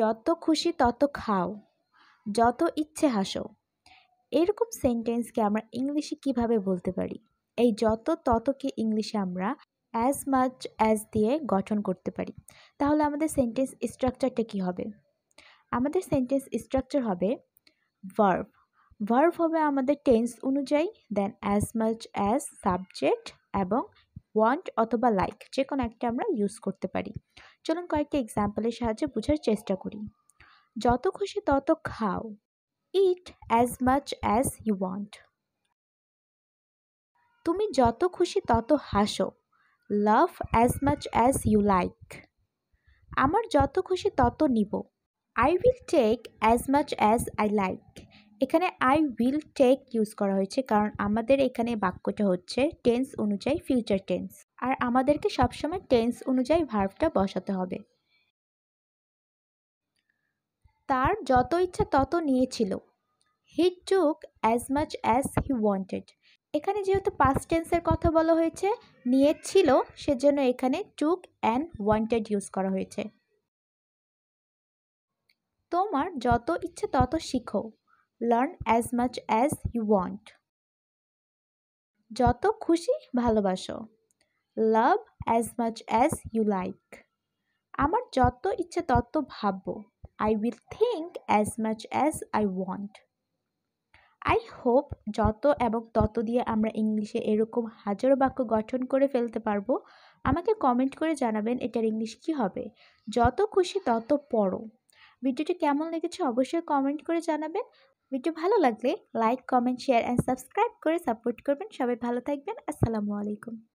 যত খুশি তত খাও, যত ইচ্ছে হাসো, এরকম সেন্টেন্সকে আমরা ইংলিশে কিভাবে বলতে পারি? এই যত ততকে ইংলিশে আমরা অ্যাজ মাচ অ্যাজ দিয়ে গঠন করতে পারি। তাহলে আমাদের সেন্টেন্স স্ট্রাকচারটা কী হবে? আমাদের সেন্টেন্স স্ট্রাকচার হবে ভার্ব। ভার্ব হবে আমাদের টেন্স অনুযায়ী, then as much as, subject এবং ওয়ান্ট অথবা লাইক, যে কোনো একটা আমরা ইউজ করতে পারি। চলুন কয়েকটা এক্সাম্পলের সাহায্যে বোঝার চেষ্টা করি। যত খুশি তত খাও, eat as much as you want. তুমি যত খুশি তত হাসো, love as much as you like. আমার যত খুশি তত নিব, I will take as much as I like. এখানে আই উইল টেক ইউজ করা হয়েছে কারণ আমাদের এখানে বাক্যটা হচ্ছে টেন্স অনুযায়ী ফিউচার টেন্স, আর আমাদেরকে সবসময় টেন্স অনুযায়ী ভার্বটা বসাতে হবে। তার যত ইচ্ছা তত নিয়েছিল, he took as much as he wanted. এখানে যেহেতু পাস্ট টেন্সের কথা বলা হয়েছে, নিয়েছিল, সেজন্য এখানে টুক অ্যান্ড ওয়ান্টেড ইউজ করা হয়েছে। তোমার যত ইচ্ছা তত শিখো, learn as much as you want. যত খুশি ভালোবাসো, love as much as you like. আমার যত ইচ্ছা তত ভাববো, I will think as much as I want. I hope যত এবং তত দিয়ে আমরা ইংলিশে এরকম হাজারো বাক্য গঠন করে ফেলতে পারবো। আমাকে কমেন্ট করে জানাবেন এটার ইংলিশ কি হবে। যত খুশি তত পড়ো। ভিডিওটি কেমন লেগেছে অবশ্যই কমেন্ট করে জানাবেন। ভিডিও ভালো লাগলে like, comment, share and subscribe করে সাপোর্ট করবেন। সবাই ভালো থাকবেন। আসসালামু আলাইকুম।